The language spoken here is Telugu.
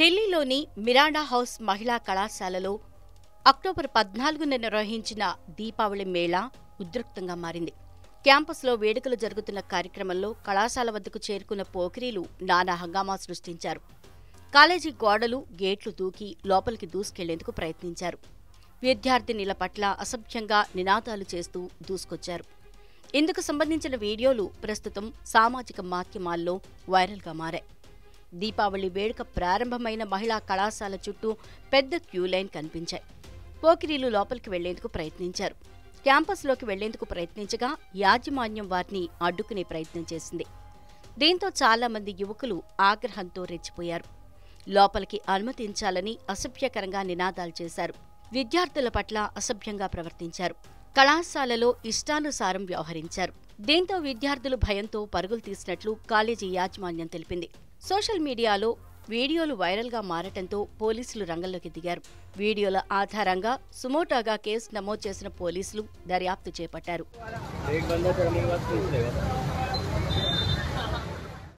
ఢిల్లీలోని మిరాండా హౌస్ మహిళా కళాశాలలో అక్టోబర్ 14న నిర్వహించిన దీపావళి మేళా ఉద్రిక్తంగా మారింది. క్యాంపస్లో వేడుకలు జరుగుతున్న కార్యక్రమంలో కళాశాల వద్దకు చేరుకున్న పోకిరీలు నానా హంగామా సృష్టించారు. కాలేజీ గోడలు, గేట్లు దూకి లోపలికి దూసుకెళ్లేందుకు ప్రయత్నించారు. విద్యార్థినిల పట్ల అసభ్యంగా నినాదాలు చేస్తూ దూసుకొచ్చారు. ఇందుకు సంబంధించిన వీడియోలు ప్రస్తుతం సామాజిక మాధ్యమాల్లో వైరల్గా మారాయి. దీపావళి వేడుక ప్రారంభమైన మహిళా కళాశాల చుట్టూ పెద్ద క్యూలైన్ కనిపించాయి. పోకిరీలు లోపలికి వెళ్లేందుకు ప్రయత్నించారు. క్యాంపస్లోకి వెళ్లేందుకు ప్రయత్నించగా యాజమాన్యం వారిని అడ్డుకునే ప్రయత్నం చేసింది. దీంతో చాలా మంది యువకులు ఆగ్రహంతో రెచ్చిపోయారు. లోపలికి అనుమతించాలని అసభ్యకరంగా నినాదాలు చేశారు. విద్యార్థుల పట్ల అసభ్యంగా ప్రవర్తించారు. కళాశాలలో ఇష్టానుసారం వ్యవహరించారు. దీంతో విద్యార్థులు భయంతో పరుగులు తీసినట్లు కాలేజీ యాజమాన్యం తెలిపింది. సోషల్ మీడియాలో వీడియోలు వైరల్గా మారటంతో పోలీసులు రంగంలోకి దిగారు. వీడియోల ఆధారంగా సుమోటాగా కేసు నమోదు చేసిన పోలీసులు దర్యాప్తు చేపట్టారు.